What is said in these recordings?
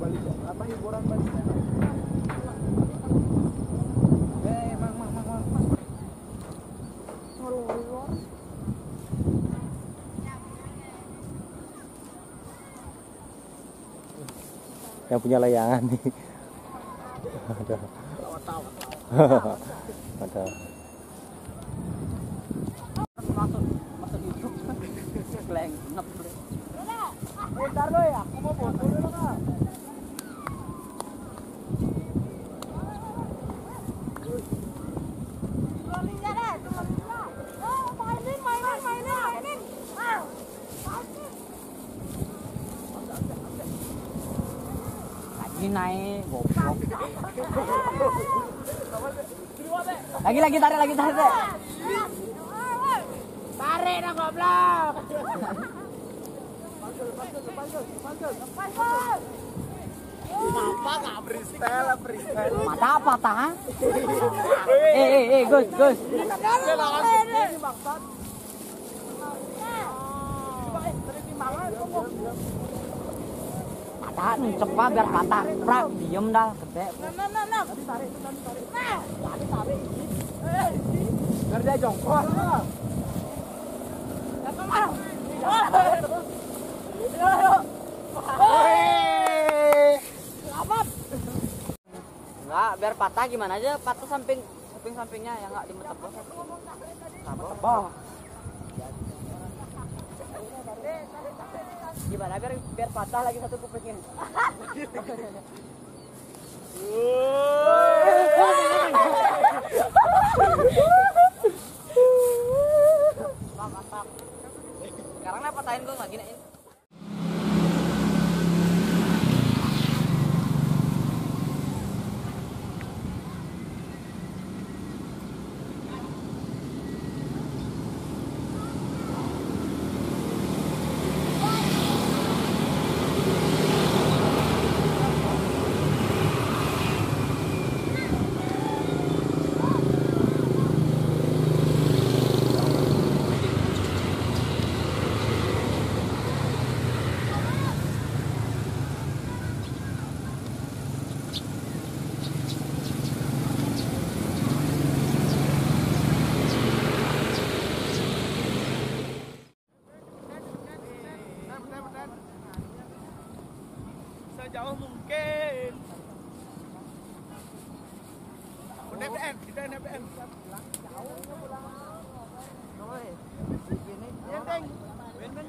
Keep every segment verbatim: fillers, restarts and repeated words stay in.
balik kok. Apa hiburan balik? Hei, mang, mang, mang, mang. Tolong, tolong. Yang punya layangan nih. Ada. Ada. Masuk, masuk hidup. Kleng, nep. Bentar dulu ya, aku mau foto dulu kak. Naik goblok. Lagi lagi tarik lagi tarik. Tarik dong goblok. Mata apa tah? Eh eh eh Gus Gus. Patah, cepat biar patah. Prak, diem dah, gede. Nah, nah, nah. Tadi tarik, tadi tarik. Tadi tarik. Eh, biar dia jongkok. Gak kemana. Enggak, biar patah gimana aja, patah samping, samping-sampingnya ya enggak dimetebal. Metebal. Gimana biar biar patah lagi satu kupingin. Sekarang lah patahin gue lagi naik. Jauh mungkin. N P N, kita N P N. Benteng, benteng,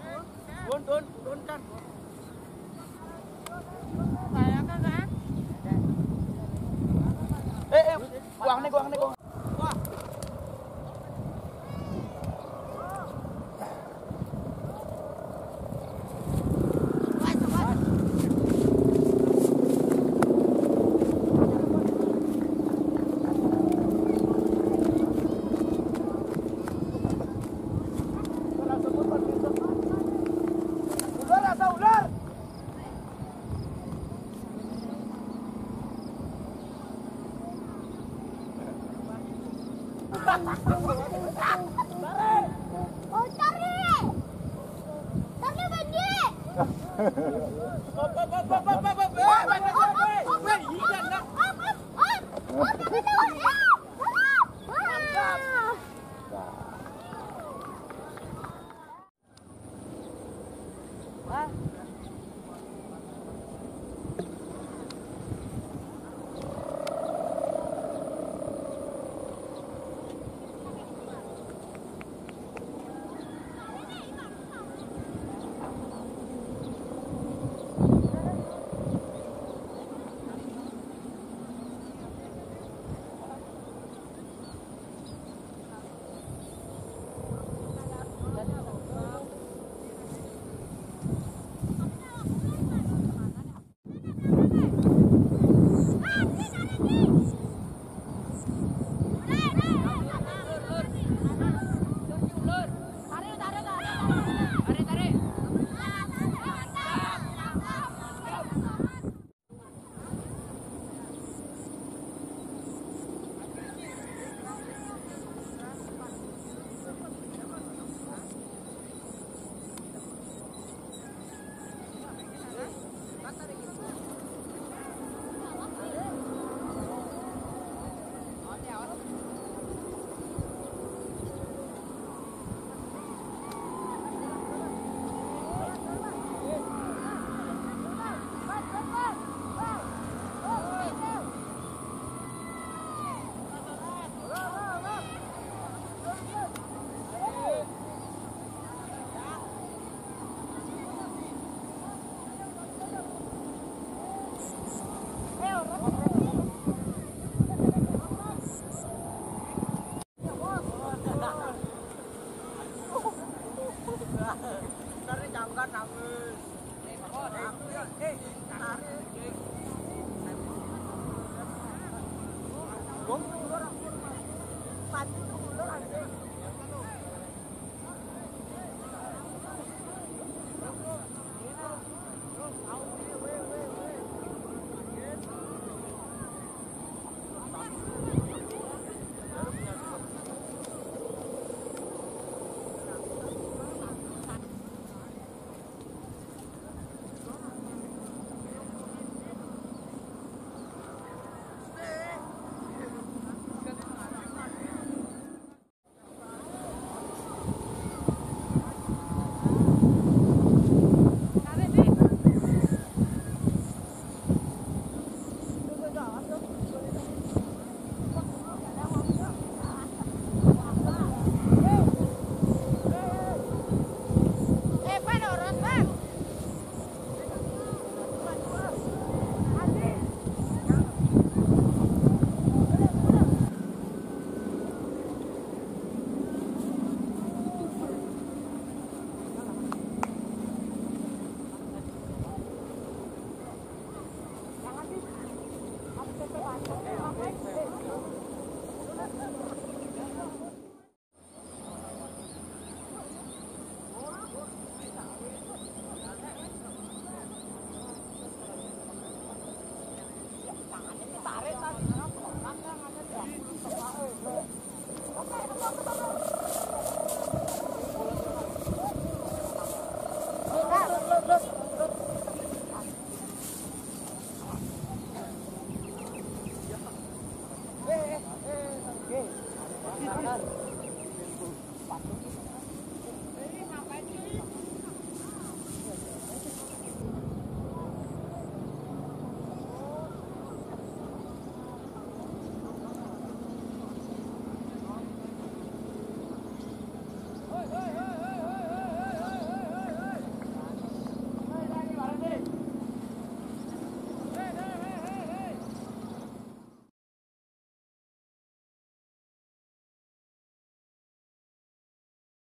don, don, don kan. Kayak kan kan? Eh, eh, guang nih, guang nih, guang. Oh cari, cari banjir. Op op op op op op. Hãy subscribe cho kênh Ghiền Mì Gõ để không bỏ lỡ